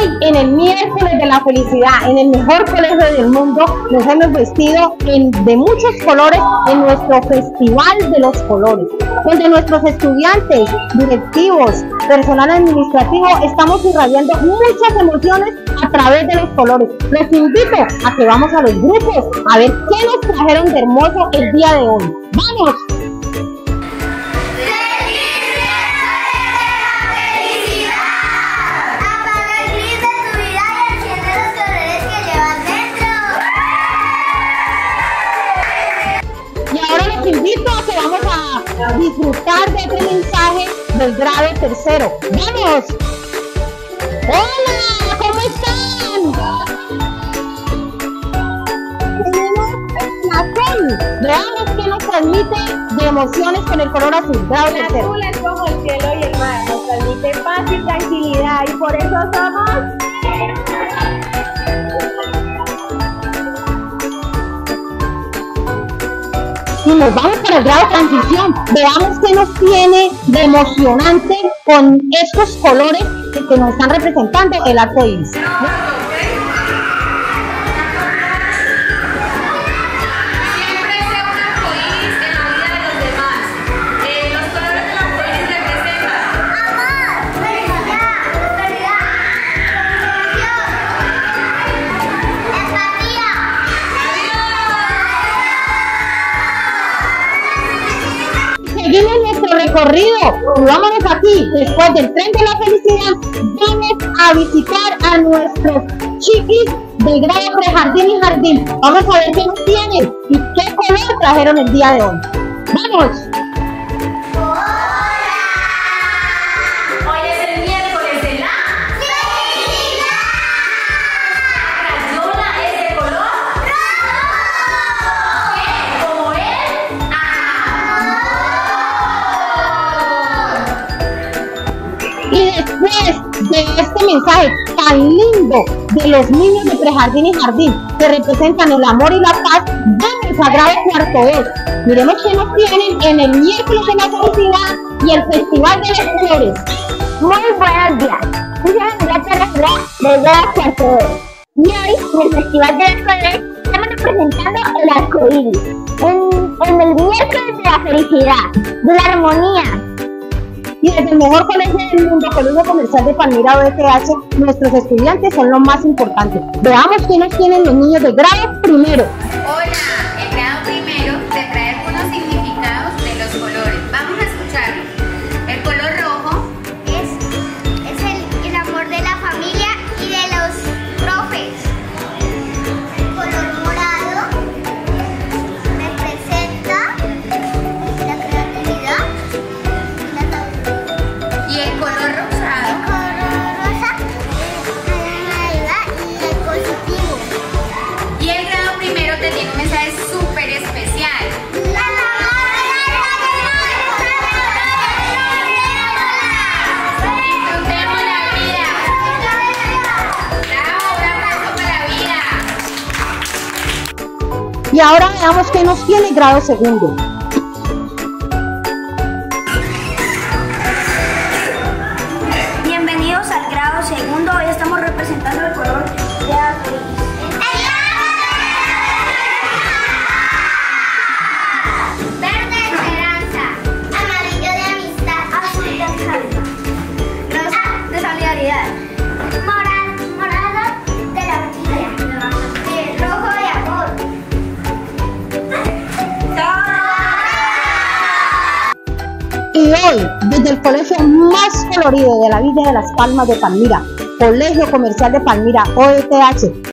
Hoy en el miércoles de la felicidad, en el mejor colegio del mundo, nos hemos vestido de muchos colores en nuestro festival de los colores, donde nuestros estudiantes, directivos, personal administrativo, estamos irradiando muchas emociones a través de los colores. Les invito a que vamos a los grupos a ver qué nos trajeron de hermoso el día de hoy. ¡Vamos! Disfrutar de otro mensaje del grado tercero. ¡Vamos! ¡Hola! ¿Cómo están? Tenemos la coli. Veamos qué nos transmite de emociones con el color azul. Grado tercero. El azul es como el cielo y el mar. Nos transmite paz y tranquilidad. Y por eso somos... Y nos vamos para el grado de transición. Veamos qué nos tiene de emocionante con estos colores que nos están representando el arco iris. Seguimos nuestro recorrido, vámonos aquí, después del tren de la felicidad, vamos a visitar a nuestros chiquis de grado prejardín y jardín. Vamos a ver qué nos tienen y qué color trajeron el día de hoy. ¡Vamos! De este mensaje tan lindo de los niños de prejardín y jardín que representan el amor y la paz, vamos a grado cuarto E. Miremos qué nos tienen en el miércoles de la felicidad y el festival de los colores. Muy buenos días, soy la unidad de la del grado cuarto E. Y hoy en el festival de los colores estamos representando el arco iris. En el miércoles de la felicidad, de la armonía. Y desde el mejor colegio del mundo, Colegio Comercial de Palmira OETH, nuestros estudiantes son lo más importante. Veamos quiénes tienen los niños de grado primero. Hola, el grado primero te trae algunos significados de los colores. Vamos a escucharlos. El color rojo es el amor de la familia y de los profes. El color morado representa la creatividad. Y ahora veamos qué nos tiene grado segundo. Bienvenidos al grado segundo. Hoy estamos representando el color de arco iris. Verde de esperanza. Amarillo de amistad. Azul de calma. Rosa de solidaridad. Morado de la vida. Rojo de amor. Y hoy, desde el colegio más colorido de la Villa de las Palmas de Palmira, Colegio Comercial de Palmira, OETH,